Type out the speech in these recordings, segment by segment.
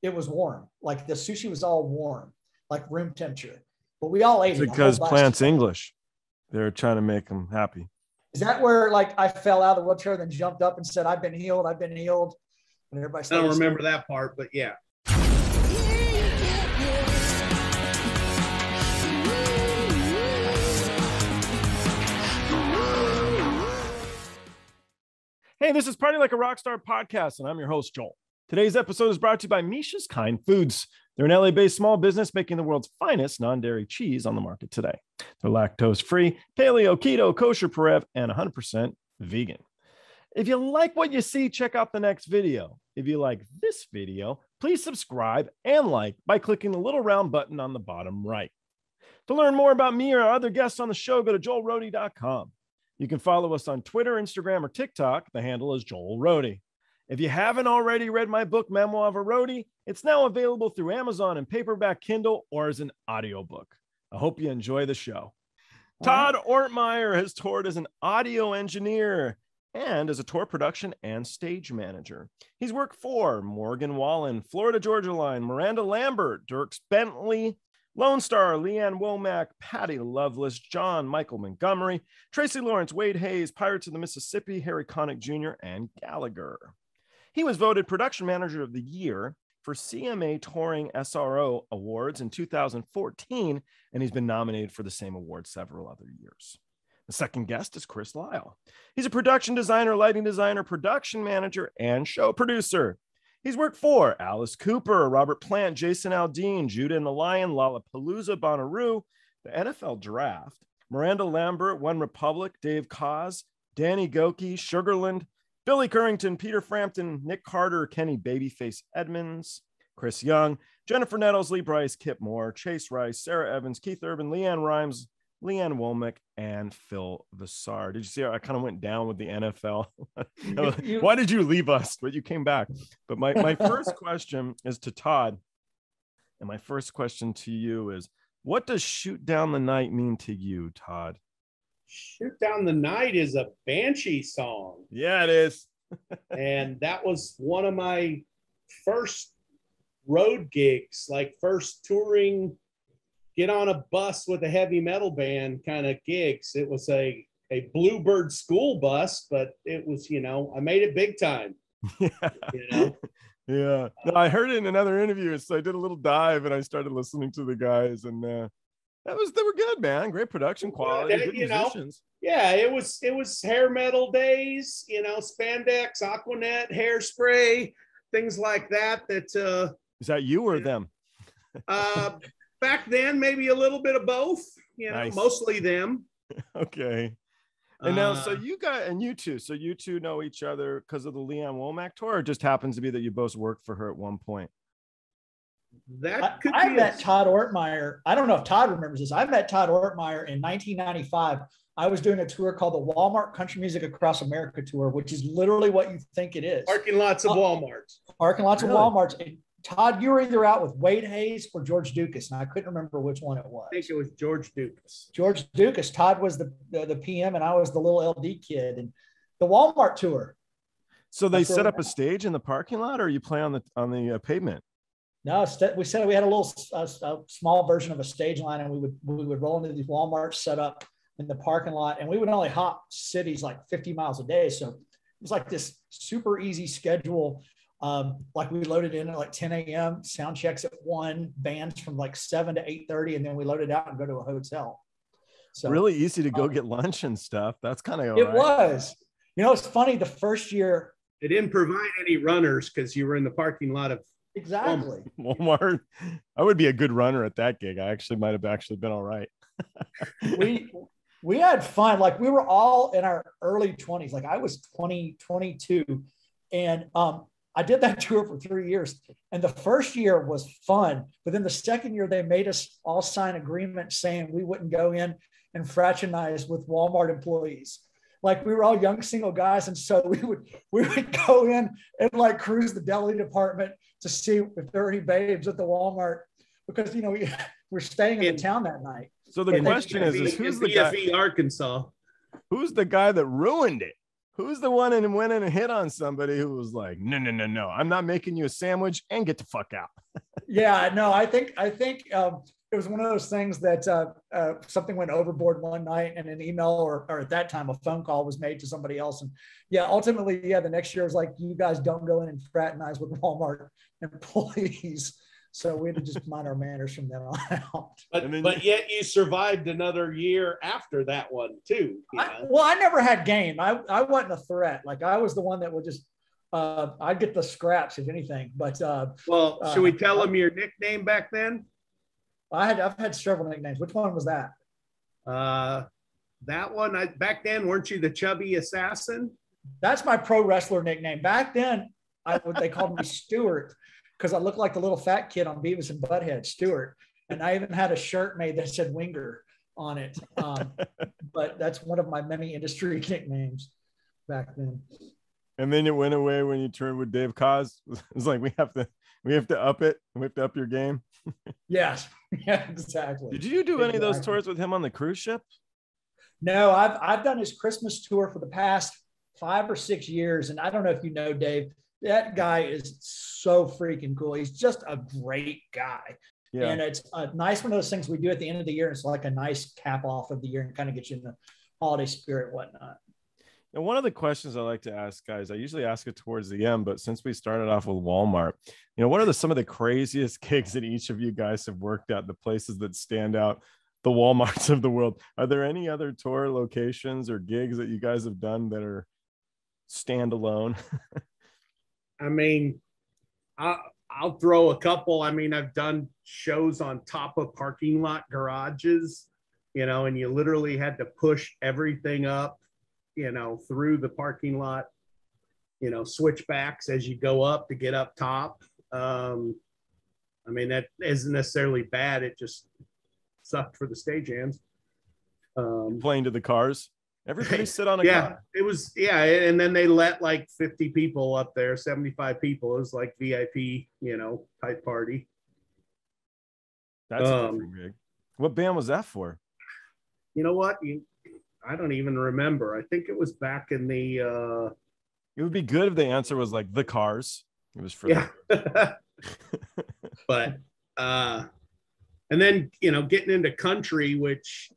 it was warm. Like the sushi was all warm, like room temperature. But we all ate it. Because Plant's English. They're trying to make him happy. Is that where like I fell out of the wheelchair and then jumped up and said, I've been healed, I've been healed? And everybody said, I don't remember that part, but yeah. Hey, this is Party Like a Rockstar podcast, and I'm your host, Joel. Today's episode is brought to you by Misha's Kind Foods. They're an LA-based small business making the world's finest non-dairy cheese on the market today. They're lactose-free, paleo, keto, kosher, Parev, and 100% vegan. If you like what you see, check out the next video. If you like this video, please subscribe and like by clicking the little round button on the bottom right. To learn more about me or our other guests on the show, go to joelrohde.com. You can follow us on Twitter, Instagram, or TikTok. The handle is Joel Rohde. If you haven't already read my book, Memoir of a Roadie, it's now available through Amazon in paperback, Kindle, or as an audiobook. I hope you enjoy the show. Todd Ortmeier has toured as an audio engineer and as a tour production and stage manager. He's worked for Morgan Wallen, Florida Georgia Line, Miranda Lambert, Dierks Bentley, Lone Star, Lee Ann Womack, Patty Loveless, John Michael Montgomery, Tracy Lawrence, Wade Hayes, Pirates of the Mississippi, Harry Connick Jr., and Gallagher. He was voted Production Manager of the Year for CMA Touring SRO Awards in 2014, and he's been nominated for the same award several other years. The second guest is Chris Lisle. He's a production designer, lighting designer, production manager, and show producer. He's worked for Alice Cooper, Robert Plant, Jason Aldean, Judah and the Lion, Lollapalooza, Bonnaroo, the NFL Draft, Miranda Lambert, One Republic, Dave Koz, Danny Goki, Sugarland, Billy Currington, Peter Frampton, Nick Carter, Kenny Babyface Edmonds, Chris Young, Jennifer Nettles, Lee Bryce, Kip Moore, Chase Rice, Sarah Evans, Keith Urban, Leanne Rimes, Lee Ann Womack, and Phil Vassar. Did you see how I kind of went down with the NFL? Why did you leave us? But you came back. But my first question is to Todd. And my first question to you is, what does Shoot Down the Night mean to you, Todd? Shoot Down the Night is a Banshee song. Yeah, it is. And that was one of my first road gigs, like first touring, get on a bus with a heavy metal band kind of gigs. It was a Bluebird school bus, but it was, you know, I made it big time. Yeah. You know? Yeah. No, I heard it in another interview. So I did a little dive and I started listening to the guys, and they were good, man. Great production quality, good musicians. Yeah, it was hair metal days, you know, spandex, Aquanet, hairspray, things like that. Is that you or them? Back then, maybe a little bit of both, you know, nice. Mostly them. Okay. And now, you two know each other because of the Lee Ann Womack tour, or it just happens to be that you both worked for her at one point? I met Todd Ortmeier. I don't know if Todd remembers this. I met Todd Ortmeier in 1995. I was doing a tour called the Walmart Country Music Across America Tour, which is literally what you think it is. Parking lots of Walmarts. Parking lots of Walmarts. And Todd, you were either out with Wade Hayes or George Ducas, and I couldn't remember which one it was. I think it was George Ducas. George Ducas. Todd was the PM, and I was the little LD kid. And the Walmart tour. So they set up a stage in the parking lot, or you play on the pavement? No, we said we had a little a small version of a stage line, and we would roll into these Walmarts set up in the parking lot, and we would only hop cities like 50 miles a day. So it was like this super easy schedule. Like we loaded in at like 10 a.m., sound checks at 1, bands from like 7 to 8:30, and then we loaded out and go to a hotel. So really easy to go get lunch and stuff. That's kind of it was. You know, it's funny. The first year, they didn't provide any runners because you were in the parking lot of. Exactly. Walmart. I would be a good runner at that gig. I actually might have been all right. we had fun. Like we were all in our early 20s. Like I was 22, and I did that tour for 3 years. And the first year was fun, but then the second year they made us all sign agreement saying we wouldn't go in and fraternize with Walmart employees. Like we were all young single guys, and so we would go in and like cruise the deli department to see if there are any babes at the Walmart, because you know we're staying in the town that night. So the question is who's the guy? Arkansas. Who's the guy that ruined it? Who's the one and went in and hit on somebody who was like, no, no, no, no, I'm not making you a sandwich, and get the fuck out. Yeah, no, I think it was one of those things that something went overboard one night, and an email or at that time a phone call was made to somebody else. And yeah, ultimately, yeah, the next year was like, you guys don't go in and fraternize with Walmart employees. So we had to just mind our manners from then on out. But yet you survived another year after that one too. I never had game. I wasn't a threat. Like I was the one that would just, I'd get the scraps if anything. But should we tell them your nickname back then? I've had several nicknames. Which one was that? That one. Back then, weren't you the chubby assassin? That's my pro wrestler nickname. Back then, they called me Stewart, because I looked like the little fat kid on Beavis and Butthead, Stewart. And I even had a shirt made that said Winger on it. But that's one of my many industry nicknames back then. And then it went away when you turned with Dave Koz. It's like, we have to up it. We have to up your game. Yes. Yeah, exactly. Did you do any of those tours with him on the cruise ship? No, I've done his Christmas tour for the past 5 or 6 years. And I don't know if you know Dave, that guy is so freaking cool. He's just a great guy. Yeah. And it's a nice one of those things we do at the end of the year. It's like a nice cap off of the year and kind of get you in the holiday spirit and whatnot. And one of the questions I like to ask guys, I usually ask it towards the end, but since we started off with Walmart, you know, what are some of the craziest gigs that each of you guys have worked at, the places that stand out, the Walmarts of the world? Are there any other tour locations or gigs that you guys have done that are standalone? I mean, I'll throw a couple. I mean, I've done shows on top of parking lot garages, you know, and you literally had to push everything up, you know, through the parking lot, you know, switchbacks as you go up to get up top. I mean, that isn't necessarily bad. It just sucked for the stagehands. Playing to the cars. Everybody sit on a car. It was, yeah. And then they let like 50 people up there, 75 people. It was like VIP, you know, type party. That's a different gig. What band was that for? You know what? I don't even remember. I think it was back in the... It would be good if the answer was like the Cars. It was for that. But, and then, you know, getting into country, which...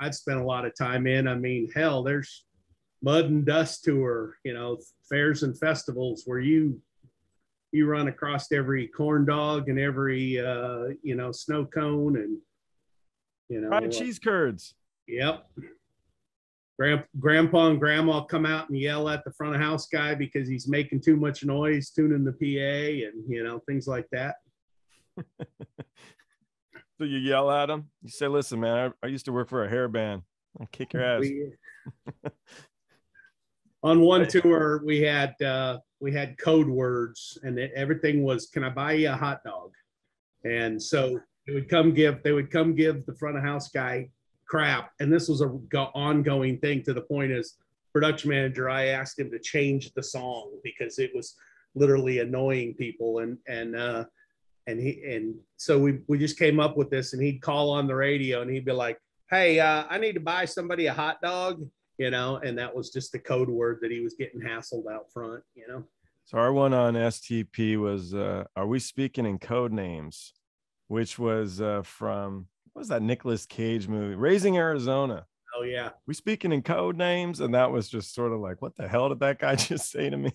I've spent a lot of time in. I mean, hell, there's Mud and Dust tour, you know, fairs and festivals where you run across every corn dog and every, you know, snow cone and, you know. Fried cheese curds. Yep. Grandpa and grandma come out and yell at the front of house guy because he's making too much noise, tuning the PA and, you know, things like that. So you yell at him. You say, listen, man, I used to work for a hair band. I'll kick your ass. On one tour, we had code words, and everything was, can I buy you a hot dog? And so they would come give the front of house guy crap. And this was an ongoing thing to the point as production manager, I asked him to change the song because it was literally annoying people. And so we just came up with this, and he'd call on the radio and he'd be like, hey, I need to buy somebody a hot dog, you know, and that was just the code word that he was getting hassled out front, you know. So our one on STP was, are we speaking in code names, which was from, what was that Nicolas Cage movie, Raising Arizona? Oh, yeah. We speaking in code names. And that was just sort of like, what the hell did that guy just say to me?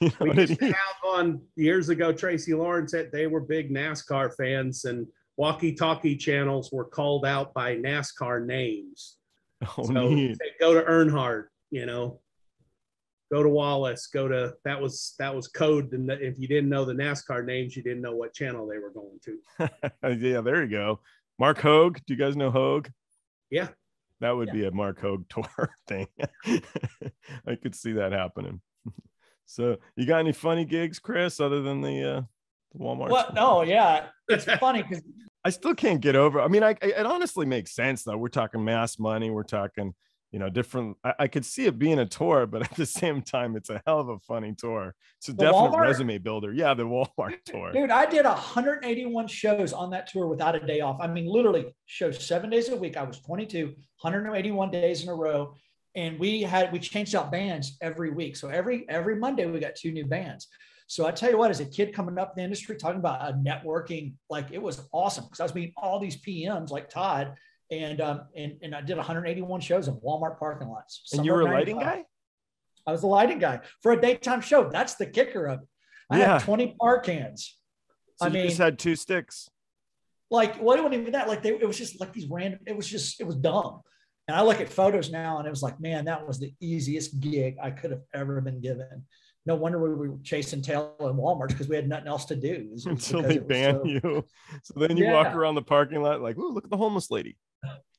You know, we just had on years ago, Tracy Lawrence, that they were big NASCAR fans, and walkie-talkie channels were called out by NASCAR names. Oh, so neat. Go to Earnhardt, you know, go to Wallace, that was code. And if you didn't know the NASCAR names, you didn't know what channel they were going to. Yeah, there you go. Mark Hogue. Do you guys know Hogue? Yeah. That would be a Mark Hogue tour thing. I could see that happening. So you got any funny gigs, Chris, other than the Walmart? Well, no, yeah. It's funny because I still can't get over. I mean, it honestly makes sense, though. We're talking mass money. We're talking, you know, different. I could see it being a tour, but at the same time, it's a hell of a funny tour. It's a definite resume builder. Yeah, the Walmart tour. Dude, I did 181 shows on that tour without a day off. I mean, literally shows 7 days a week. I was 22, 181 days in a row. And we changed out bands every week. So every Monday we got two new bands. So I tell you what, as a kid coming up in the industry, talking about a networking, like it was awesome because I was meeting all these PMs like Todd, and I did 181 shows in Walmart parking lots. And you were a lighting guy? I was a lighting guy for a daytime show. That's the kicker of it. I had 20 par cans. So I mean, just had two sticks. Like, well, it wasn't even that. Like, it was just like these random. It was dumb. And I look at photos now, and it was like, man, that was the easiest gig I could have ever been given. No wonder we were chasing tail in Walmart because we had nothing else to do. Until they banned you. So then you walk around the parking lot like, ooh, look at the homeless lady.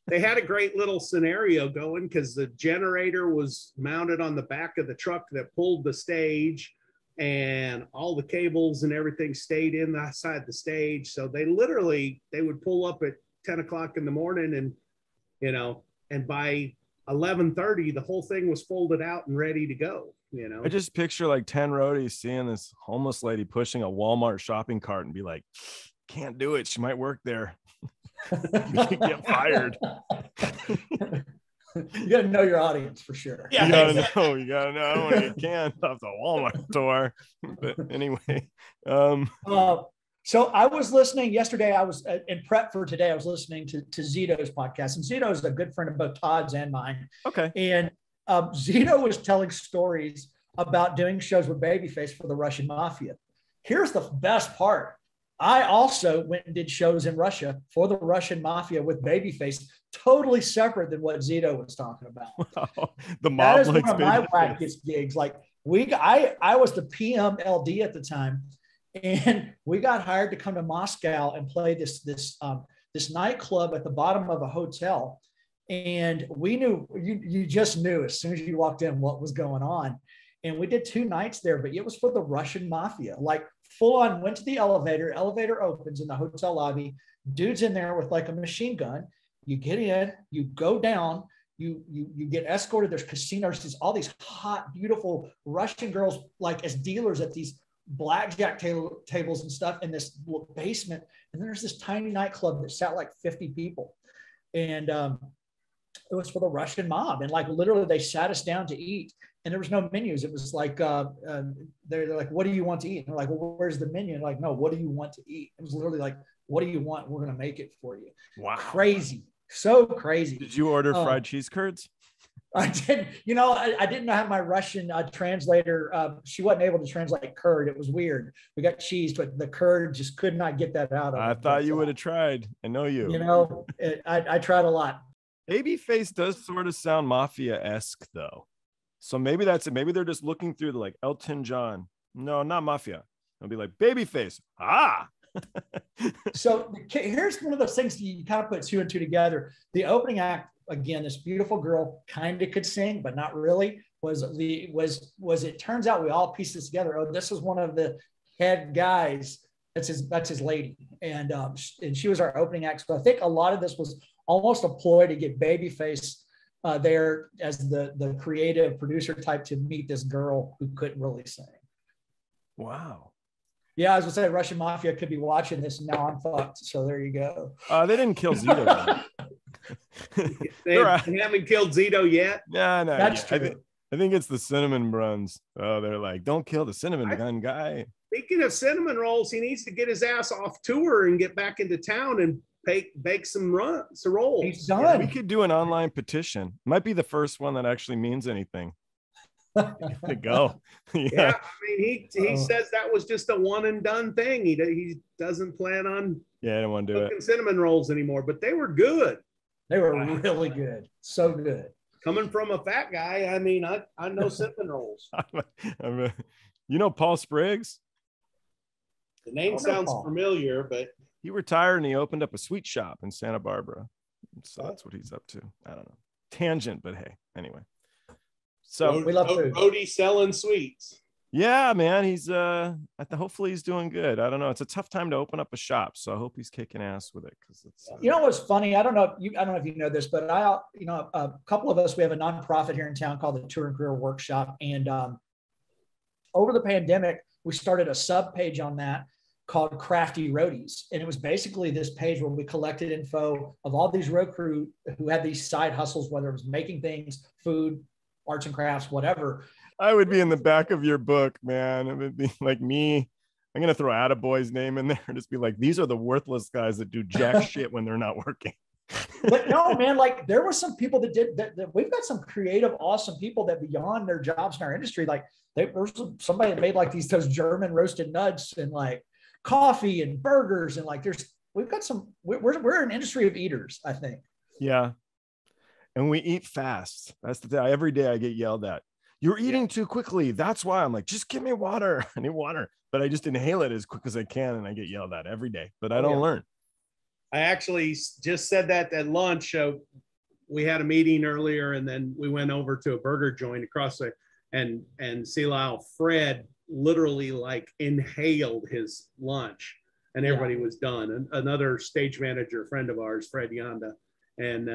They had a great little scenario going because the generator was mounted on the back of the truck that pulled the stage, and all the cables and everything stayed inside the stage. So they literally, they would pull up at 10 o'clock in the morning and, you know, and by 11:30, the whole thing was folded out and ready to go. You know, I just picture like 10 roadies seeing this homeless lady pushing a Walmart shopping cart and be like, can't do it. She might work there. You could get fired. You got to know your audience for sure. Yeah, you got to know. You got to know when you can. That's a Walmart store. But anyway. So I was listening yesterday. I was in prep for today. I was listening to Zito's podcast. And Zito is a good friend of both Todd's and mine. Okay. And Zito was telling stories about doing shows with Babyface for the Russian Mafia. Here's the best part. I also went and did shows in Russia for the Russian Mafia with Babyface, totally separate than what Zito was talking about. Wow. The mob that is one of my wackiest gigs. Like I was the PMLD at the time, and we got hired to come to Moscow and play this nightclub at the bottom of a hotel. And we knew, you just knew as soon as you walked in what was going on. And we did two nights there, but it was for the Russian Mafia. Like full on, went to the elevator opens in the hotel lobby, dude's in there with like a machine gun. You get in, you go down, you get escorted. There's casinos, there's all these hot, beautiful Russian girls, like as dealers at these blackjack tables and stuff in this little basement. And then there's this tiny nightclub that sat like 50 people. And it was for the Russian mob. And like, literally they sat us down to eat. And there was no menus. It was like, they're like, what do you want to eat? And they're like, well, where's the menu? And like, no, what do you want to eat? It was literally like, what do you want? We're going to make it for you. Wow. Crazy. So crazy. Did you order fried cheese curds? I did. You know, I didn't have my Russian translator. She wasn't able to translate curd. It was weird. We got cheese, but the curd just could not get that out of it. I thought you would have tried. I know you. You know, I tried a lot. Babyface does sort of sound mafia-esque though. So maybe that's it. Maybe they're just looking through the like Elton John. No, not mafia. I'll be like Babyface. Ah. So here's one of those things you kind of put two and two together. The opening act, again, this beautiful girl kind of could sing, but not really. It turns out we all pieced this together. Oh, this is one of the head guys. That's his lady. And she was our opening act. So I think a lot of this was almost a ploy to get Babyface there as the creative producer type to meet this girl who couldn't really sing. Wow. Yeah, I was gonna say Russian Mafia could be watching this and now I'm fucked. So there you go. They didn't kill Zito. they haven't killed Zito yet. No. That's true. I think it's the cinnamon buns. Oh, they're like, don't kill the cinnamon bun guy. Speaking of cinnamon rolls, he needs to get his ass off tour and get back into town and bake some rolls. He's done. Yeah, we could do an online petition. Might be the first one that actually means anything. To go. Yeah, I mean, he says that was just a one and done thing. He doesn't plan on. Yeah, I don't want to do it. Cinnamon rolls anymore, but they were good. They were really good. So good. Coming from a fat guy, I mean, I know cinnamon rolls. You know Paul Spriggs? The name sounds familiar, but. He retired and he opened up a sweet shop in Santa Barbara. So that's what he's up to. I don't know. Tangent, but hey, anyway. So we love food. Odie selling sweets. Yeah, man. He's hopefully he's doing good. I don't know. It's a tough time to open up a shop. So I hope he's kicking ass with it. Because it's you know what's funny? I don't know if you know this, but a couple of us, we have a nonprofit here in town called the Touring Career Workshop. And over the pandemic, we started a sub page on that. called Crafty Roadies. And it was basically this page where we collected info of all these road crew who had these side hustles, whether it was making things, food, arts and crafts, whatever. I would be in the back of your book, man. It would be like me. I'm going to throw Attaboy's name in there and just be like, these are the worthless guys that do jack shit when they're not working. But no, man, like there were some people that did that, that. We've got some creative, awesome people that beyond their jobs in our industry, like there was somebody that made like those German roasted nuts and like coffee and burgers. And like, we're an industry of eaters, I think. Yeah. And we eat fast. That's the thing. Every day I get yelled at. You're eating too quickly. That's why I'm like, just give me water. I need water. But I just inhale it as quick as I can. And I get yelled at every day, but I don't learn. I actually just said that at lunch. We had a meeting earlier, and then we went over to a burger joint across the, and Lisle Fred literally like inhaled his lunch, and everybody was done. And another stage manager friend of ours, Fred Yonda, and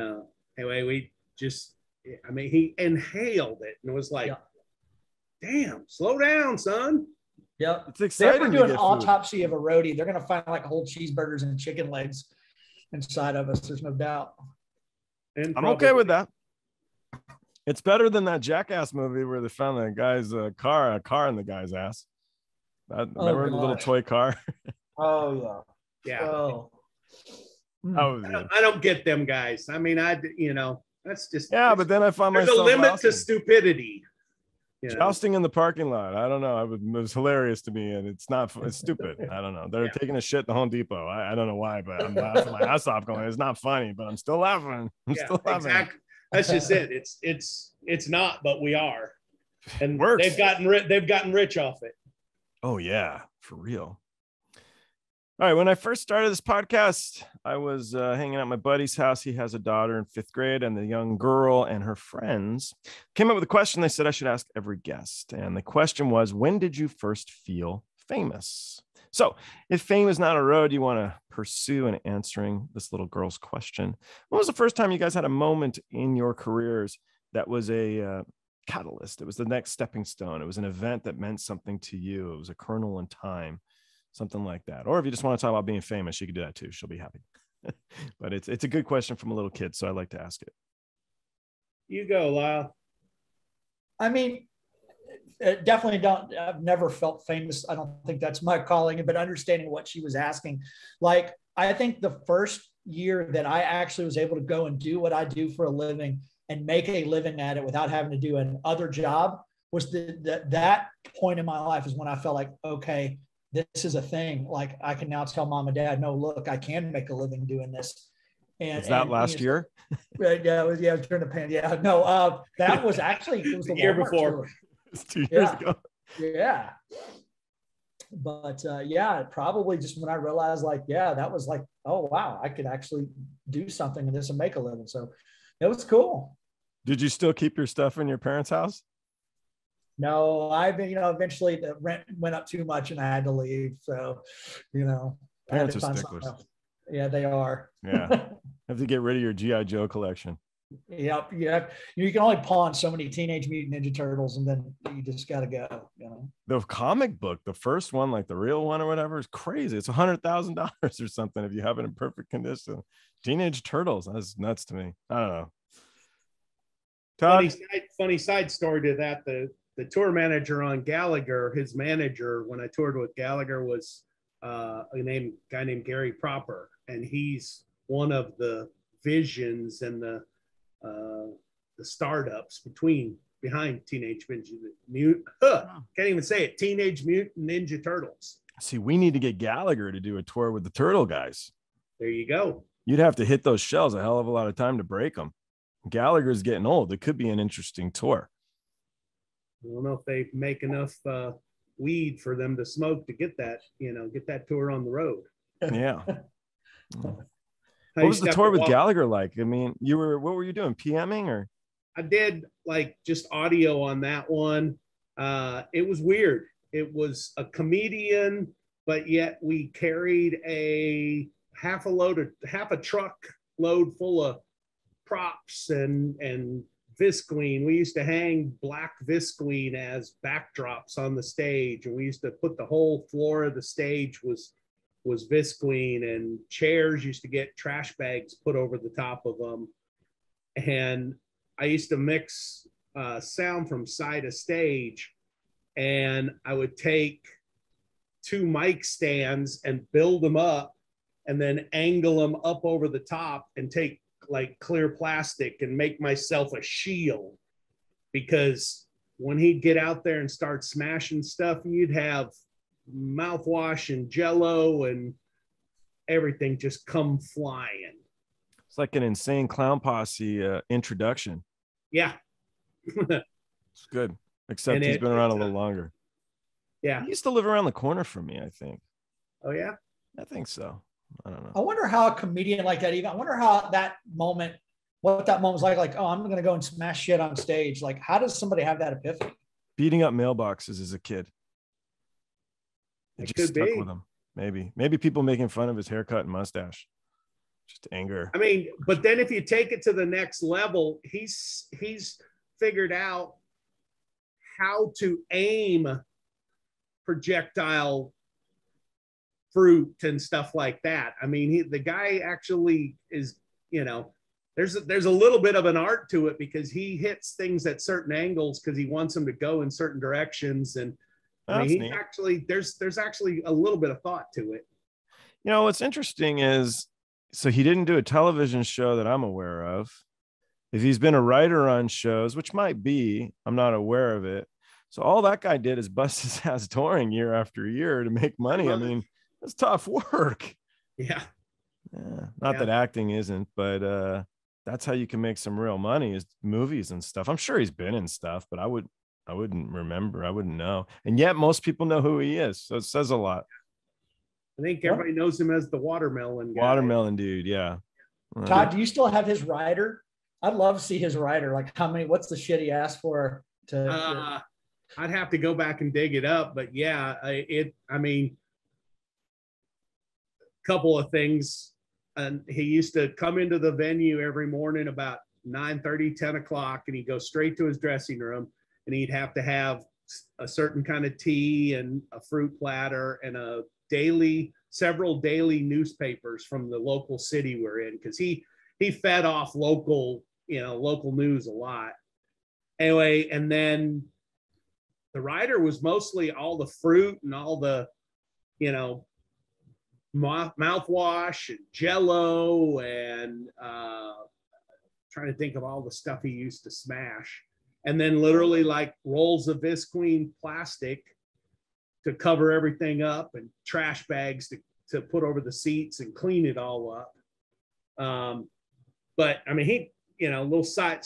anyway, we just, I mean, he inhaled it and was like, "Damn, slow down, son." Yep, it's exciting. They ever do an autopsy of a roadie, they're gonna find like whole cheeseburgers and chicken legs inside of us. There's no doubt. And I'm okay with that. It's better than that Jackass movie where they found that guy's a car in the guy's ass. Remember the little toy car? Oh yeah, yeah. Oh. I don't get them guys. I mean, that's just But then I found myself there's a limit to stupidity. You know? Jousting in the parking lot. I don't know. It was hilarious to me, and it's not. It's stupid. I don't know. They're taking a shit at the Home Depot. I don't know why, but I'm laughing my ass off. Going, it's not funny, but I'm still laughing. I'm still laughing. Exactly. That's just it. It's not, but we are, and they've gotten rich off it. Oh yeah, for real. All right. When I first started this podcast, I was hanging out at my buddy's house. He has a daughter in 5th grade, and the young girl and her friends came up with a question. They said I should ask every guest. And the question was, when did you first feel famous? So if fame is not a road you want to pursue in answering this little girl's question, when was the first time you guys had a moment in your careers that was a catalyst? It was the next stepping stone. It was an event that meant something to you. It was a kernel in time. Something like that. Or if you just want to talk about being famous, you can do that too. She'll be happy. But it's a good question from a little kid, so I like to ask it. You go, Lisle. I mean, definitely don't. I've never felt famous. I don't think that's my calling. But understanding what she was asking, like I think the first year that I actually was able to go and do what I do for a living and make a living at it without having to do another job was that point in my life is when I felt like, okay, this is a thing. Like I can now tell mom and dad, no, look, I can make a living doing this. And was that last year? Right. Yeah. It was during the pandemic. Yeah. No, that was actually, it was the year before. It's 2 years ago. Yeah. But yeah, probably just when I realized like, yeah, that was like, oh, wow, I could actually do something in this and make a living. So it was cool. Did you still keep your stuff in your parents' house? No, I've been, eventually the rent went up too much and I had to leave. So, parents are sticklers. Yeah, they are. Yeah. Have to get rid of your G.I. Joe collection. Yep. Yeah. You can only pawn so many Teenage Mutant Ninja Turtles and then you just got to go, The comic book, the first one, like the real one or whatever, is crazy. It's $100,000 or something if you have it in perfect condition. Teenage Turtles, that's nuts to me. I don't know. Todd? Funny side story to that, the tour manager on Gallagher, his manager when I toured with Gallagher was a guy named Gary Proper. And he's one of the visions and the startups behind Teenage Mutant Ninja Teenage Mutant Ninja Turtles. See, we need to get Gallagher to do a tour with the Turtle guys. There you go. You'd have to hit those shells a hell of a lot of time to break them. Gallagher's getting old. It could be an interesting tour. I don't know if they make enough weed for them to smoke to get that, get that tour on the road. Yeah. What was the tour with Gallagher like? I mean, what were you doing? PMing or? I did like just audio on that one. It was weird. It was a comedian, but yet we carried a half a truck load full of props and Visqueen. We used to hang black Visqueen as backdrops on the stage, and we used to put the whole floor of the stage was was visqueen, and chairs used to get trash bags put over the top of them. And I used to mix sound from side of stage, and I would take two mic stands and build them up and then angle them up over the top and take like clear plastic and make myself a shield, because when he'd get out there and start smashing stuff, you'd have mouthwash and jello and everything just come flying. It's like an Insane Clown Posse introduction. Yeah. It's good, except he's been around a little longer. Yeah. He used to live around the corner from me, I think. Oh, yeah? I think so. I don't know. I wonder how a comedian like that, even, I wonder how that moment, what that moment was like, oh, I'm going to go and smash shit on stage. Like, how does somebody have that epiphany? Beating up mailboxes as a kid. It just stuck with him. Maybe. Maybe people making fun of his haircut and mustache. Just anger. I mean, but then if you take it to the next level, he's figured out how to aim projectile fruit and stuff like that. I mean, the guy actually is, you know, there's a little bit of an art to it, because he hits things at certain angles because he wants them to go in certain directions. And I mean, he's actually, there's actually a little bit of thought to it. You know, what's interesting is, so he didn't do a television show that I'm aware of. If he's been a writer on shows, which might be, I'm not aware of it. So all that guy did is bust his ass touring year after year to make money. I mean, that's tough work. Yeah. Not that acting isn't, but that's how you can make some real money, is movies and stuff. I'm sure he's been in stuff, but I wouldn't remember. I wouldn't know. And yet most people know who he is. So it says a lot. I think everybody knows him as the watermelon guy. Watermelon dude, yeah. Todd, do you still have his rider? I'd love to see his rider. Like, how many, what's the shit he asked for to I'd have to go back and dig it up, but yeah, I mean, a couple of things. And he used to come into the venue every morning about 9:30, 10 o'clock, and he'd go straight to his dressing room, and he'd have to have a certain kind of tea and a fruit platter and a several daily newspapers from the local city we're in, because he fed off local news a lot. Anyway, and then the rider was mostly all the fruit and all the, you know, mouthwash and jello and trying to think of all the stuff he used to smash. And then literally like rolls of visqueen plastic to cover everything up, and trash bags to put over the seats and clean it all up. But I mean, he, you know, a little side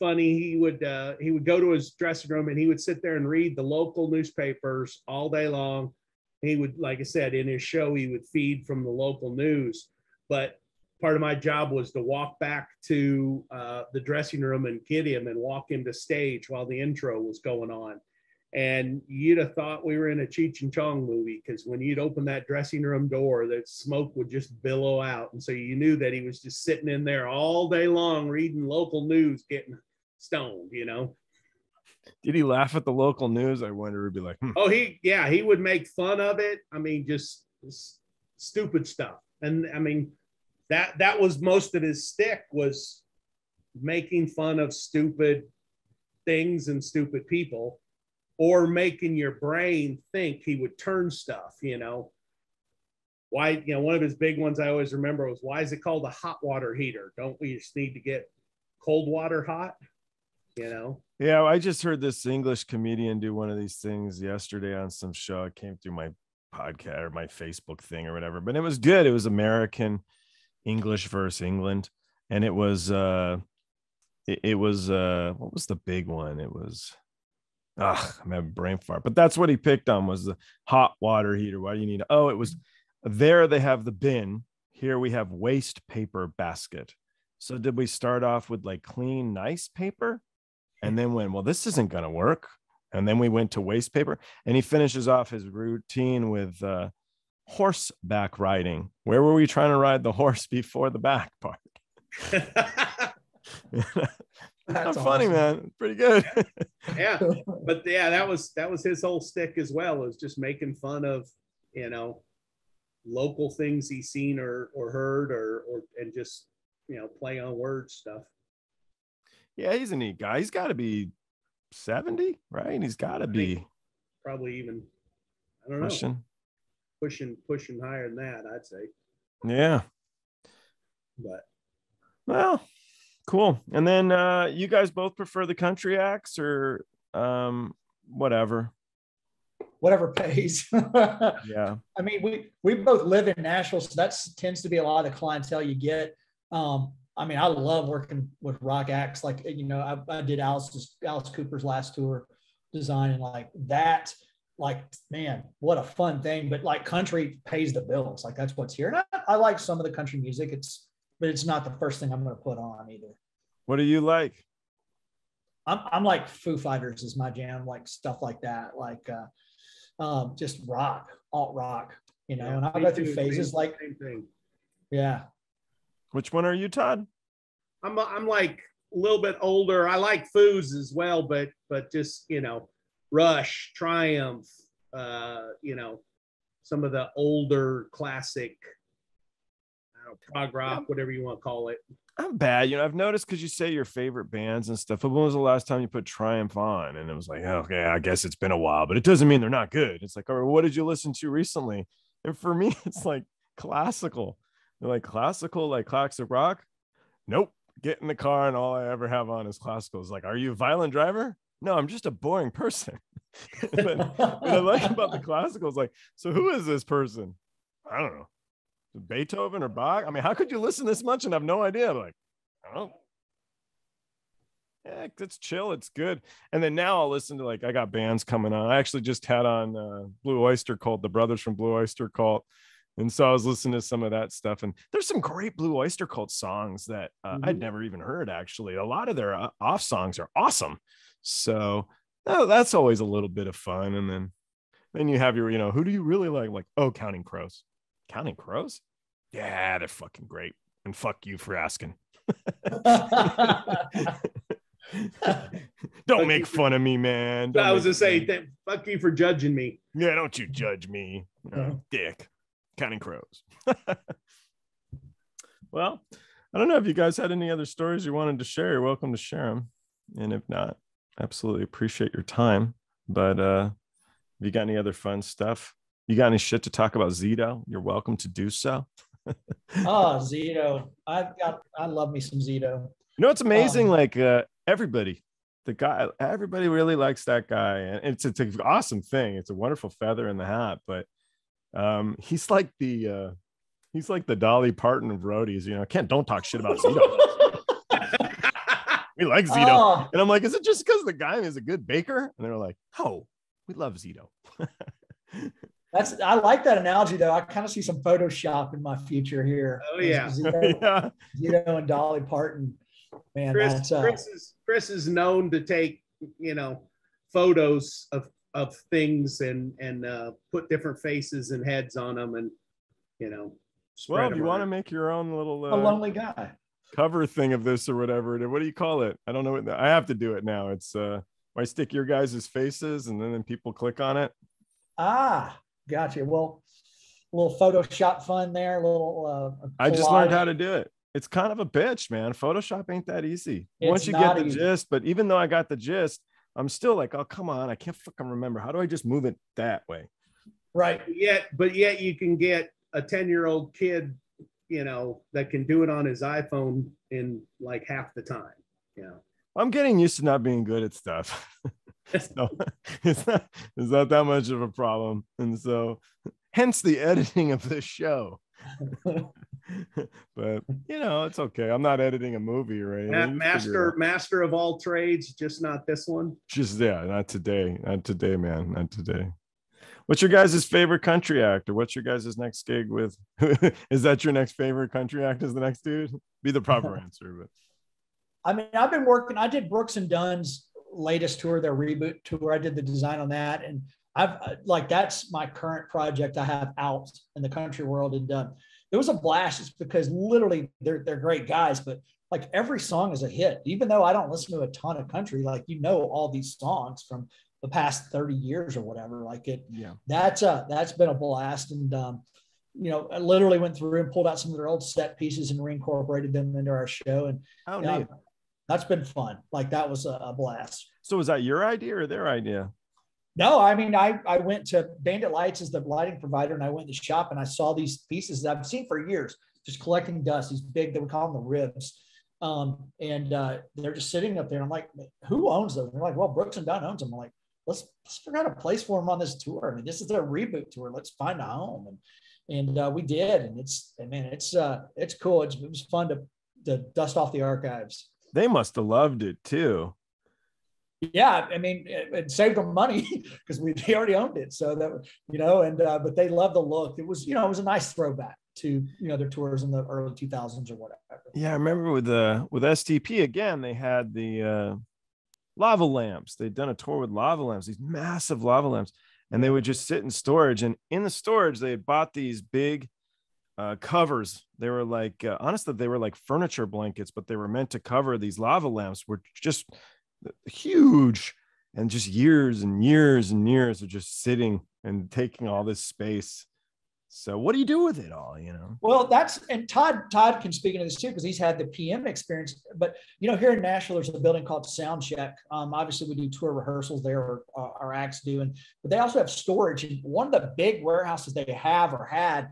funny, he would go to his dressing room and he would sit there and read the local newspapers all day long. He would, like I said, in his show, he would feed from the local news. But part of my job was to walk back to the dressing room and get him and walk him to stage while the intro was going on. And you'd have thought we were in a Cheech and Chong movie, because when you'd open that dressing room door, that smoke would just billow out. And so you knew that he was just sitting in there all day long reading local news, getting stoned, you know. Did he laugh at the local news? I wonder. He'd be like, Oh, he would make fun of it. I mean, just stupid stuff. And I mean, that was most of his stick, was making fun of stupid things and stupid people, or making your brain think. He would turn stuff, you know. Why, you know, one of his big ones I always remember was, why is it called a hot water heater? Don't we just need to get cold water hot, you know? Yeah, I just heard this English comedian do one of these things yesterday on some show. It came through my podcast or my Facebook thing or whatever, but it was good. It was American, English versus England. And it was, what was the big one? It was... I'm having a brain fart, but that's what he picked on, was the hot water heater. Why do you need it? Oh, it was there. They have the bin. Here we have waste paper basket. So did we start off with like clean, nice paper? And then went, well, this isn't going to work. And then we went to waste paper. And he finishes off his routine with horseback riding. Where were we trying to ride the horse before the back part? That's funny, awesome, man. Pretty good. Yeah. But yeah, that was his whole stick as well, is just making fun of, you know, local things he's seen or heard or and just, you know, play on word stuff. Yeah, he's a neat guy. He's got to be 70, right? He's got to be probably even, I don't know, pushing higher than that, I'd say. Yeah. But well, cool. And then you guys both prefer the country acts or whatever pays. Yeah. I mean, we both live in Nashville, so that tends to be a lot of the clientele you get. I mean, I love working with rock acts. Like, you know, I did Alice Cooper's last tour design, and like that, like, man, what a fun thing. But like country pays the bills. Like that's what's here. And I like some of the country music. But it's not the first thing I'm going to put on either. What do you like? I'm like Foo Fighters is my jam. Like stuff like that. Like just rock, alt rock, you know, yeah, and I'll go through phases like, yeah. Which one are you, Todd? I'm like a little bit older. I like Foos as well, but just, you know, Rush, Triumph, you know, some of the older classic, I don't know, prog rock, whatever you want to call it. I'm bad. You know, I've noticed because you say your favorite bands and stuff, but when was the last time you put Triumph on? And it was like, okay, I guess it's been a while, but it doesn't mean they're not good. It's like, all right, what did you listen to recently? And for me, it's like classical. They're like classical, like classic rock. Nope. Get in the car and all I ever have on is classical. It's like, are you a violent driver? No, I'm just a boring person. But what I like about the classical is like, so who is this person? I don't know. Beethoven or Bach? I mean, how could you listen this much and have no idea? I'm like, I don't know. Yeah, it's chill. It's good. And then now I'll listen to, like, I got bands coming on. I actually just had on Blue Oyster Cult, the brothers from Blue Oyster Cult. And so I was listening to some of that stuff, and there's some great Blue Oyster Cult songs that I'd never even heard. Actually, a lot of their off songs are awesome. So that's always a little bit of fun. And then you have your, you know, who do you really like? Like, oh, Counting Crows. Counting Crows? Yeah, they're fucking great. And fuck you for asking. Don't make fun of me, man. I was gonna say, fuck you for judging me. Yeah, don't you judge me, dick. Counting Crows. Well, I don't know if you guys had any other stories you wanted to share. You're welcome to share them, and if not, absolutely appreciate your time. But if you got any other fun stuff, you got any shit to talk about Zito, you're welcome to do so. Zito, I love me some Zito. You know, it's amazing. Like everybody really likes that guy, and it's an awesome thing. It's a wonderful feather in the hat, but he's like the Dolly Parton of roadies, you know. Don't talk shit about Zito. We like Zito. And I'm like, is it just because the guy is a good baker? And they're like, oh, we love Zito. I like that analogy though. I kind of see some Photoshop in my future here. Oh yeah. Zito and Dolly Parton. Man, Chris is known to take, you know, photos of things and put different faces and heads on them, and you know. Well, if you want to make your own little a lonely guy cover thing of this or whatever, what do you call it? I don't know. I have to do it now. It's I stick your guys' faces and then people click on it. Ah, gotcha. Well, a little Photoshop fun there. A little. I just learned how to do it. It's kind of a bitch, man. Photoshop ain't that easy. Once you get the gist, but even though I got the gist, I'm still like, oh, come on. I can't fucking remember. How do I just move it that way? Right. But yet you can get a 10-year-old kid, you know, that can do it on his iPhone in like half the time. You know, I'm getting used to not being good at stuff. So it's not that much of a problem. And so hence the editing of this show. But you know, it's okay. I'm not editing a movie or anything. Master of all trades, just not this one. Just not today, man, not today. What's your guys' favorite country act, or what's your guys' next gig with? Is that your next favorite country act? Is the next dude? Be the proper answer. But I mean, I did Brooks and Dunn's latest tour, their reboot tour. I did the design on that, and I've like that's my current project I have out in the country world and done. It was a blast. It's because literally they're great guys, but like every song is a hit. Even though I don't listen to a ton of country, like, you know, all these songs from the past 30 years or whatever. Like that's been a blast. And you know, I literally went through and pulled out some of their old set pieces and reincorporated them into our show. And neat. That's been fun. Like, that was a blast. So was that your idea or their idea? No, I mean, I went to Bandit Lights as the lighting provider, and I went to the shop and I saw these pieces that I've seen for years, just collecting dust. These big, they would call them the ribs. They're just sitting up there. And I'm like, who owns them? And they're like, well, Brooks and Dunn owns them. I'm like, let's figure out a place for them on this tour. I mean, this is their reboot tour. Let's find a home. And we did. And it's cool. It was fun to dust off the archives. They must've loved it too. Yeah. I mean, it saved them money because they already owned it. So that, you know, but they loved the look. It was, you know, it was a nice throwback to, you know, their tours in the early 2000s or whatever. Yeah. I remember with STP again, they had the, lava lamps. They'd done a tour with lava lamps, these massive lava lamps, and they would just sit in storage. And in the storage, they had bought these big covers. They were like, honestly, they were like furniture blankets, but they were meant to cover these lava lamps, were just huge, and just years and years and years of just sitting and taking all this space. So what do you do with it all, you know? Well, and Todd can speak into this too, because he's had the PM experience. But, you know, here in Nashville, there's a building called Soundcheck. Obviously, we do tour rehearsals there, or our acts do. But they also have storage. And one of the big warehouses they have or had,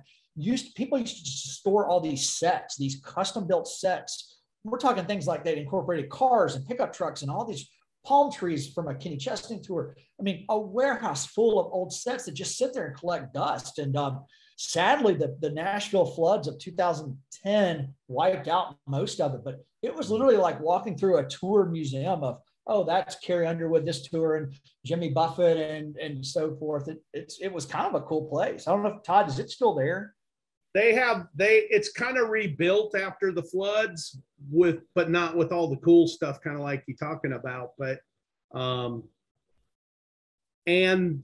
people used to store all these sets, these custom-built sets. We're talking things like they incorporated cars and pickup trucks and all these palm trees from a Kenny Chesney tour. I mean, a warehouse full of old sets that just sit there and collect dust. And, sadly, the Nashville floods of 2010 wiped out most of it, but it was literally like walking through a tour museum of, oh, that's Carrie Underwood, this tour, and Jimmy Buffett, and so forth. It was kind of a cool place. I don't know if, Todd, is it still there? It's kind of rebuilt after the floods, but not with all the cool stuff, kind of like you're talking about. But and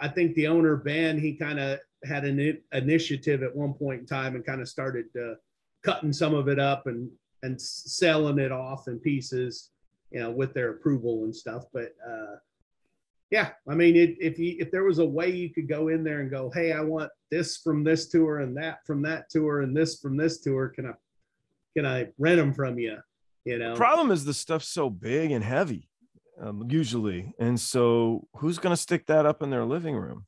I think the owner, Ben, he kind of had an initiative at one point in time and kind of started cutting some of it up and selling it off in pieces, you know, with their approval and stuff. But yeah, I mean, if there was a way you could go in there and go, hey, I want this from this tour and that from that tour and this from this tour, can I rent them from you? You know, the problem is the stuff's so big and heavy usually, and so who's going to stick that up in their living room?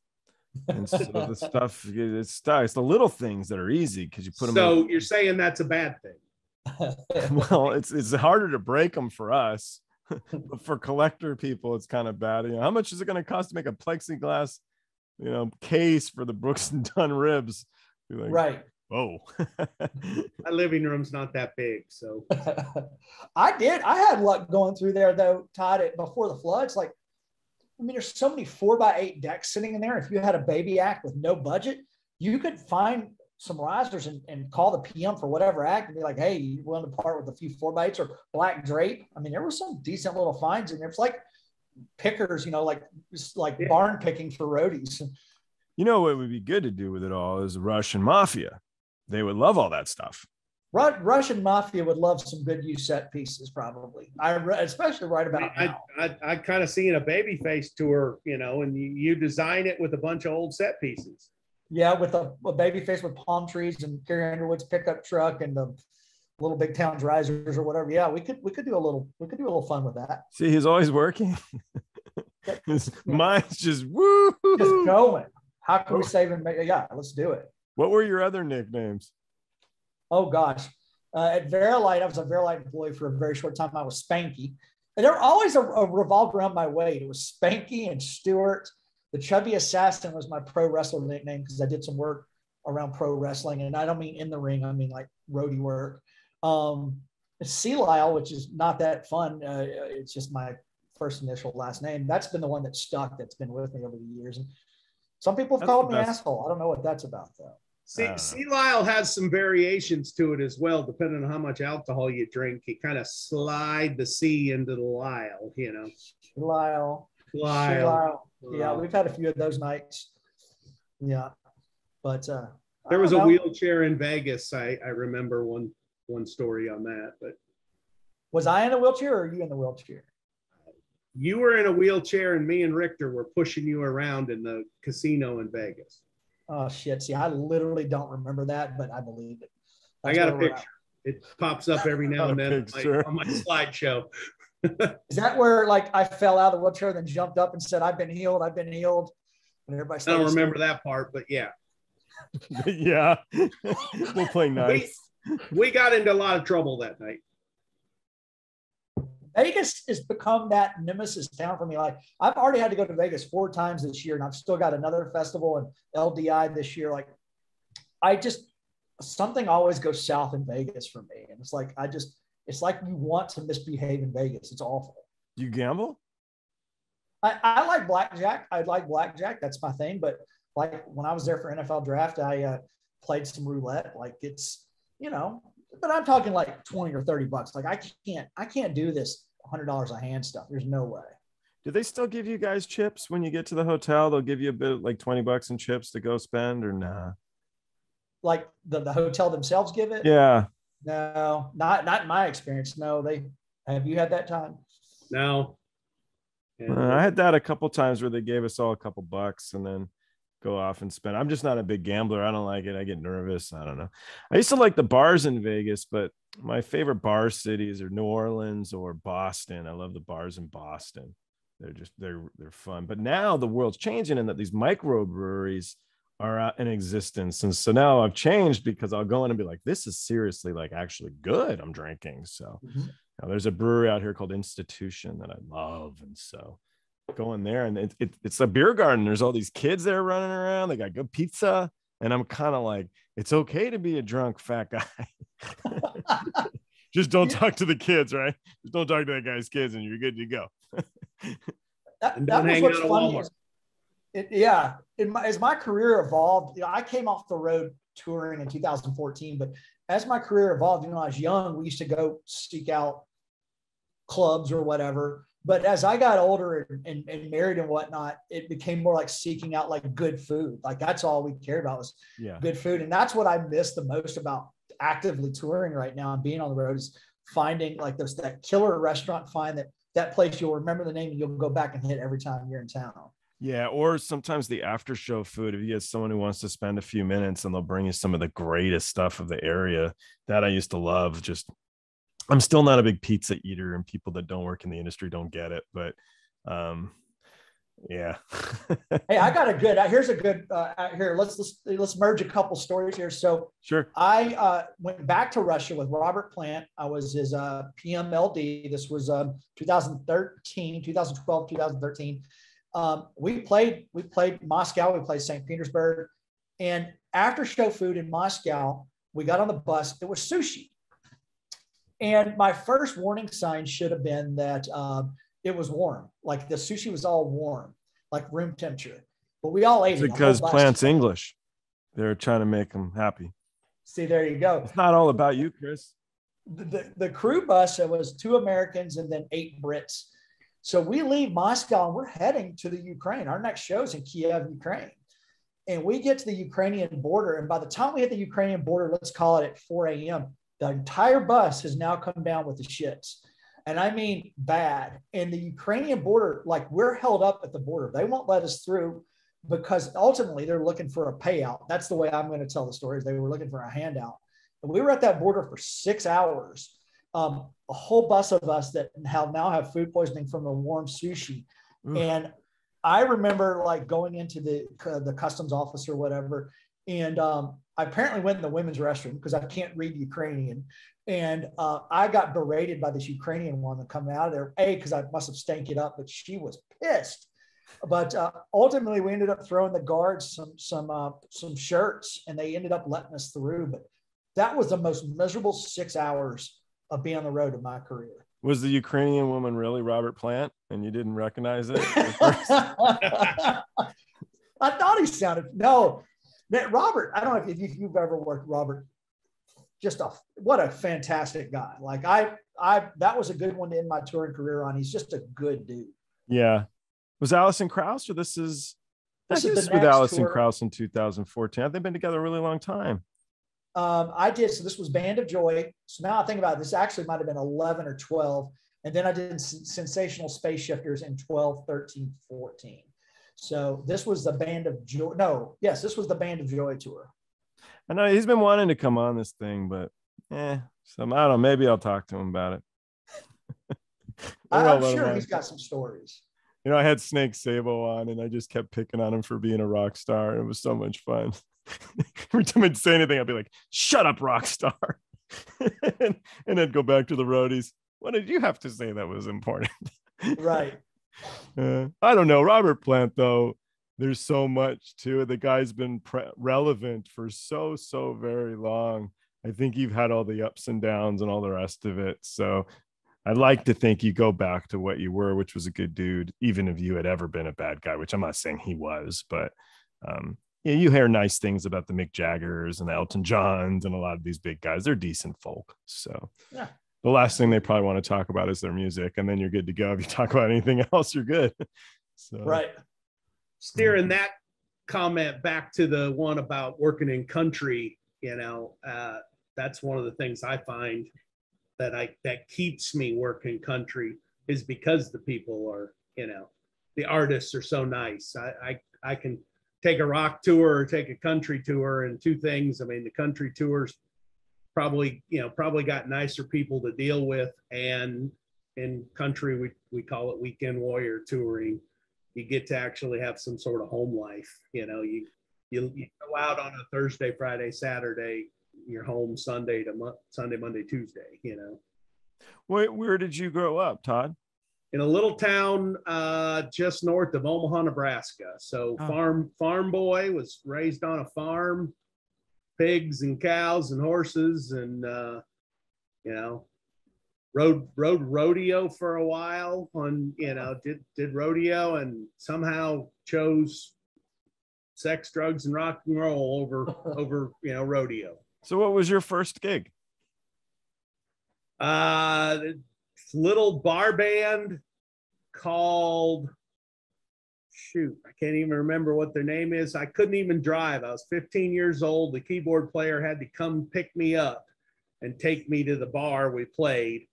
And so the stuff, it's the little things that are easy because you put them. So you're saying that's a bad thing? Well, it's harder to break them for us, but for collector people, it's kind of bad. You know, how much is it going to cost to make a plexiglass, you know, case for the Brooks and Dunn ribs? Like, right. Oh, my living room's not that big, so I had luck going through there though, Todd. Before the floods, like, I mean, there's so many 4x8 decks sitting in there. If you had a baby act with no budget, you could find some risers and call the PM for whatever act and be like, hey, you willing to part with a few 4x8s or black drape? I mean, there were some decent little finds in there. It's like pickers, you know, like yeah, barn picking for roadies. You know what would be good to do with it all is Russian Mafia. They would love all that stuff. Russian Mafia would love some good used set pieces, probably. Especially right about now. I kind of seen a Babyface tour, you know, and you design it with a bunch of old set pieces. Yeah, with a Babyface with palm trees and Carrie Underwood's pickup truck and the Little Big Town's risers or whatever. Yeah, we could do a little fun with that. See, he's always working. His mind's just woo, just going. How can we save and make? Yeah, let's do it. What were your other nicknames? Oh, gosh. At Verilight, I was a Verilight employee for a very short time. I was Spanky. And they were always revolved around my weight. It was Spanky and Stewart. The Chubby Assassin was my pro wrestler nickname because I did some work around pro wrestling. And I don't mean in the ring. I mean like roadie work. Sea Lyle, which is not that fun. It's just my first initial last name. That's been the one that stuck, that's been with me over the years. And some people have called me asshole. I don't know what that's about, though. Sea Lyle has some variations to it as well, depending on how much alcohol you drink. You kind of slide the C into the Lyle, you know. Lyle. Yeah, we've had a few of those nights. Yeah, but there was a wheelchair in Vegas. I remember one story on that. But was I in a wheelchair, or are you in the wheelchair? You were in a wheelchair, and me and Richter were pushing you around in the casino in Vegas. Oh shit. See, I literally don't remember that, but I believe it. That's I got a picture. It pops up every now and then on my slideshow. Is that where like I fell out of the wheelchair and then jumped up and said, I've been healed. I've been healed. And everybody said, I don't remember that part, but yeah. Yeah. We're playing nice. We got into a lot of trouble that night. Vegas has become that nemesis town for me. Like I've already had to go to Vegas 4 times this year, and I've still got another festival and LDI this year. Like I just, something always goes south in Vegas for me. And it's like, I just, it's like you want to misbehave in Vegas. It's awful. You gamble? I like blackjack. I like blackjack. That's my thing. But like when I was there for NFL draft, I played some roulette. Like it's, you know, but I'm talking like $20 or $30. Like I can't do this $100 a hand stuff. There's no way. Do they still give you guys chips when you get to the hotel? They'll give you a bit of like $20 in chips to go spend or nah? Like the hotel themselves give it? Yeah. No, not in my experience. No, they have you had that time? No. And I had that a couple times where they gave us all a couple bucks and then go off and spend. I'm just not a big gambler. I don't like it. I get nervous. I don't know. I used to like the bars in Vegas, but my favorite bar cities are New Orleans or Boston. I love the bars in Boston. They're just, they're fun. But now the world's changing and that these microbreweries are out in existence. And so now I've changed because I'll go in and be like, this is seriously like actually good. I'm drinking. So now there's a brewery out here called Institution that I love. And so going there and it's a beer garden. There's all these kids there running around. They got good pizza. And I'm kind of like, it's okay to be a drunk fat guy. Just don't talk to the kids, right? Just don't talk to that guy's kids and you're good to go. That was what's funny. Yeah. As my career evolved, you know, I came off the road touring in 2014, but as my career evolved, you know, when I was young, we used to go seek out clubs or whatever. But as I got older and married and whatnot, it became more like seeking out like good food. Like that's all we cared about was good food. And that's what I miss the most about actively touring right now and being on the road is finding like those, that killer restaurant find that place you'll remember the name and you'll go back and hit every time you're in town. Yeah. Or sometimes the after show food, if you get someone who wants to spend a few minutes and they'll bring you some of the greatest stuff of the area that I used to love. Just, I'm still not a big pizza eater and people that don't work in the industry don't get it, but yeah. Hey, I got a good, here's a good, here, let's merge a couple stories here. So sure. I went back to Russia with Robert Plant. I was his PMLD. This was 2013. We played Moscow. We played St. Petersburg, and after show food in Moscow, we got on the bus. It was sushi. And my first warning sign should have been that it was warm. Like the sushi was all warm, like room temperature, but we all ate it. Because Plant's English, they're trying to make them happy. See, there you go. It's not all about you, Chris. The crew bus, it was 2 Americans and then 8 Brits. So we leave Moscow and we're heading to the Ukraine. Our next show is in Kiev, Ukraine. And we get to the Ukrainian border. And by the time we hit the Ukrainian border, let's call it at 4 a.m., the entire bus has now come down with the shits. And I mean bad. And the Ukrainian border, like we're held up at the border. They won't let us through because ultimately they're looking for a payout. That's the way I'm going to tell the story is they were looking for a handout. And we were at that border for 6 hours. A whole bus of us that have now have food poisoning from the warm sushi. Ooh. And I remember like going into the customs office or whatever. And I apparently went in the women's restroom because I can't read Ukrainian. And I got berated by this Ukrainian woman coming out of there. A, because I must've stank it up, but she was pissed. But ultimately we ended up throwing the guards some shirts and they ended up letting us through. But that was the most miserable 6 hours of being on the road in my career. Was the Ukrainian woman really Robert Plant and you didn't recognize it? I thought he sounded, no, that Robert, I don't know if you've ever worked Robert, just what a fantastic guy. Like I that was a good one to end my touring career on. He's just a good dude. Yeah. Was Allison Krauss or this is with Allison Krauss in 2014. I think they've been together a really long time. I did. So this was Band of Joy. So now I think about it, this actually might've been 11 or 12. And then I did Sensational Space Shifters in 12, 13, 14. So this was the Band of Joy. No, yes, this was the Band of Joy tour. I know he's been wanting to come on this thing, but I don't know. Maybe I'll talk to him about it. I'm sure he's got some stories. You know, I had Snake Sabo on, and I just kept picking on him for being a rock star. It was so much fun. Every time I'd say anything, I'd be like, "Shut up, rock star," and I'd go back to the roadies. What did you have to say that was important? Right. I don't know. Robert Plant, though, there's so much to it. The guy's been relevant for so very long. I think you've had all the ups and downs and all the rest of it. So I'd like to think you go back to what you were, which was a good dude, even if you had ever been a bad guy, which I'm not saying he was, but yeah, you hear nice things about the Mick Jaggers and the Elton Johns and a lot of these big guys. They're decent folk. So yeah. The last thing they probably want to talk about is their music, and then you're good to go. If you talk about anything else, you're good. So. Right. Steering that comment back to the one about working in country, you know, that's one of the things I find that keeps me working country is because the people are, you know, the artists are so nice. I can take a rock tour or take a country tour, and two things. I mean, the country tours probably got nicer people to deal with, and in country we call it weekend warrior touring. You get to actually have some sort of home life. You know, you go out on a Thursday, Friday, Saturday, you're home Sunday to Sunday, Monday, Tuesday. You know, where did you grow up, Todd? In a little town just north of Omaha, Nebraska. So farm boy, was raised on a farm. Pigs and cows and horses, and rode rodeo for a while. Did rodeo, and somehow chose sex, drugs, and rock and roll over rodeo. So, what was your first gig? Little bar band called. Shoot, I can't even remember what their name is. I couldn't even drive. I was 15 years old. The keyboard player had to come pick me up and take me to the bar we played.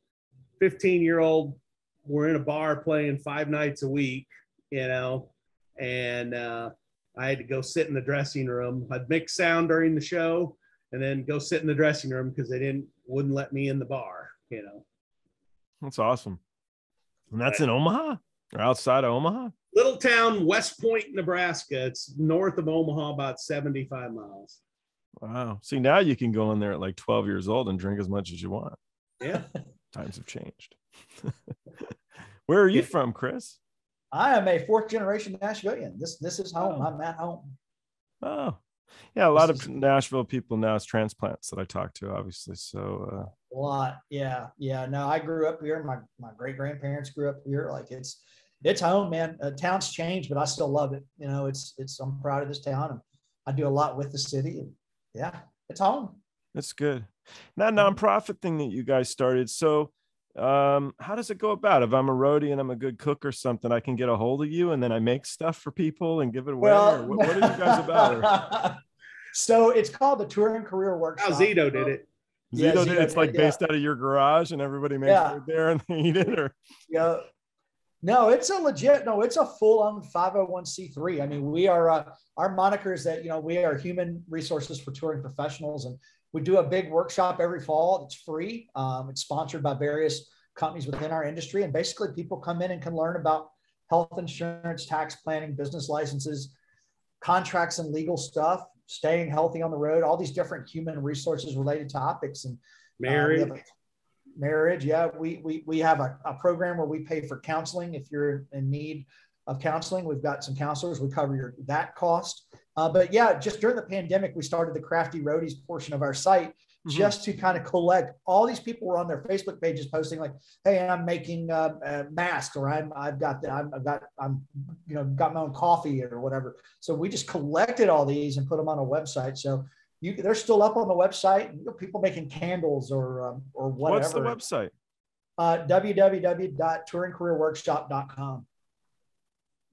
15-year-old, we're in a bar playing 5 nights a week, you know, and I had to go sit in the dressing room. I'd mix sound during the show and then go sit in the dressing room because they wouldn't let me in the bar, you know. That's awesome. And that's in Omaha or outside of Omaha? Little town, West Point, Nebraska. It's north of Omaha, about 75 miles. Wow. See, now you can go in there at like 12 years old and drink as much as you want. Yeah. Times have changed. Where are you from, Chris? I am a 4th-generation Nashvilleian. This is home. I'm at home. Oh. Yeah, a lot of Nashville people now is transplants that I talk to, obviously. So a lot. Yeah. Yeah. No, I grew up here. My great-grandparents grew up here. Like it's home, man. Town's changed, but I still love it. You know, I'm proud of this town, and I do a lot with the city, and yeah, it's home. That's good. That nonprofit thing that you guys started. So how does it go about? If I'm a roadie and I'm a good cook or something, I can get a hold of you, and then I make stuff for people and give it away. Well, what are you guys about? So it's called the Touring Career Workshop. How Zito did it. Zito did it. It's like based out of your garage, and everybody makes food there and they eat it, or yeah. No, it's a full-on 501c3. I mean, we are, our moniker is that, you know, we are human resources for touring professionals, and we do a big workshop every fall. It's free. It's sponsored by various companies within our industry, and basically people come in and can learn about health insurance, tax planning, business licenses, contracts and legal stuff, staying healthy on the road, all these different human resources related topics, and marriage. Yeah. We have a program where we pay for counseling. If you're in need of counseling, we've got some counselors. We cover that cost. But yeah, just during the pandemic, we started the Crafty Roadies portion of our site, just to kind of collect all these people who were on their Facebook pages posting like, "Hey, I'm making masks," or I've got my own coffee," or whatever. So we just collected all these and put them on a website. So they're still up on the website. You know, people making candles or whatever. What's the website? www.touringcareerworkshop.com.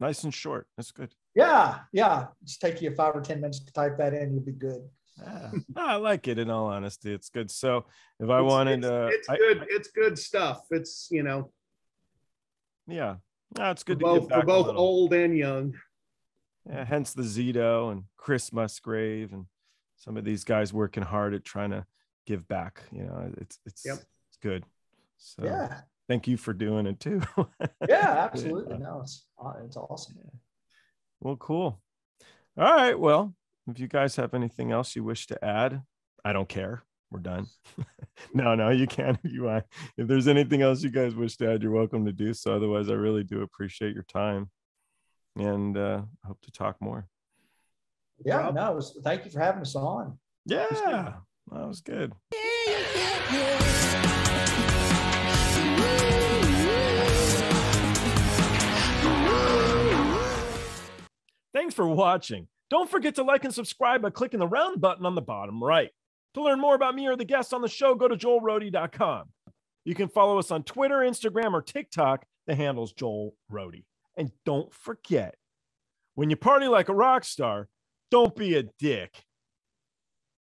Nice and short. That's good. Yeah, yeah. Just take you 5 or 10 minutes to type that in. You'll be good. Yeah. I like it. In all honesty, it's good. So if I wanted, it's good. It's good stuff. It's it's good for to both, get back for both old and young. hence the Zito and Chris Musgrave and some of these guys working hard at trying to give back. You know, it's good. So yeah, thank you for doing it too. Yeah, absolutely. No, it's awesome. Well, cool. All right. Well, if you guys have anything else you wish to add, I don't care. We're done. No, you can if you want. If there's anything else you guys wish to add, you're welcome to do so. Otherwise, I really do appreciate your time, and hope to talk more. Yeah, Rob? No, thank you for having us on. Yeah, that was good. Thanks for watching. Don't forget to like and subscribe by clicking the round button on the bottom right. To learn more about me or the guests on the show, go to joelrohde.com. You can follow us on Twitter, Instagram, or TikTok. The handle's Joel Rohde. And don't forget, when you party like a rock star, don't be a dick.